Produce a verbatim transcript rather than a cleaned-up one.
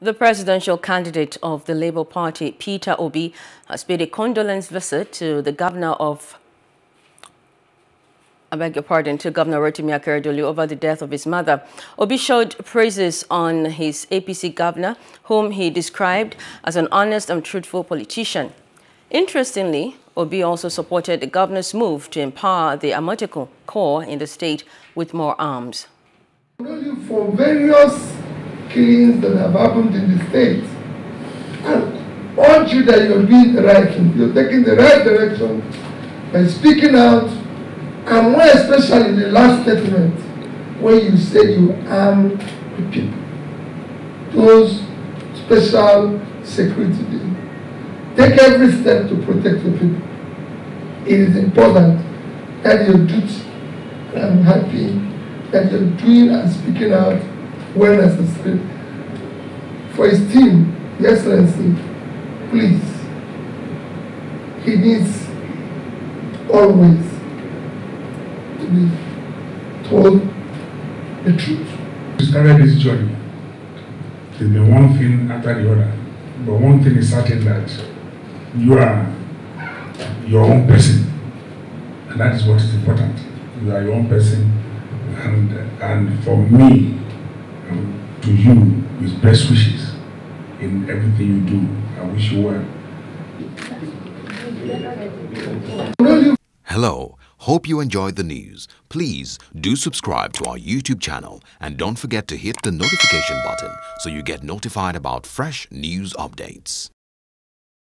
The presidential candidate of the Labour Party, Peter Obi, has paid a condolence visit to the governor of, I beg your pardon, to Governor Rotimi Akeredolu over the death of his mother. Obi showed praises on his A P C governor, whom he described as an honest and truthful politician. Interestingly, Obi also supported the governor's move to empower the Amotekun Corps in the state with more arms. For various killings that have happened in the state, and urge you that you're doing the right thing, you're taking the right direction, and speaking out, and more especially in the last statement, where you say you arm the people. Those special security people. Take every step to protect the people. It is important that you do it. I'm happy that you're doing and speaking out when necessary. For his team, Your Excellency, please, he needs always to be told the truth. We started this journey. There's been one thing after the other, but one thing is certain that you are your own person, and that is what is important. You are your own person, and and for me, um, to you, with best wishes in everything you do. I wish you well. Hello, hope you enjoyed the news. Please do subscribe to our YouTube channel and don't forget to hit the notification button so you get notified about fresh news updates.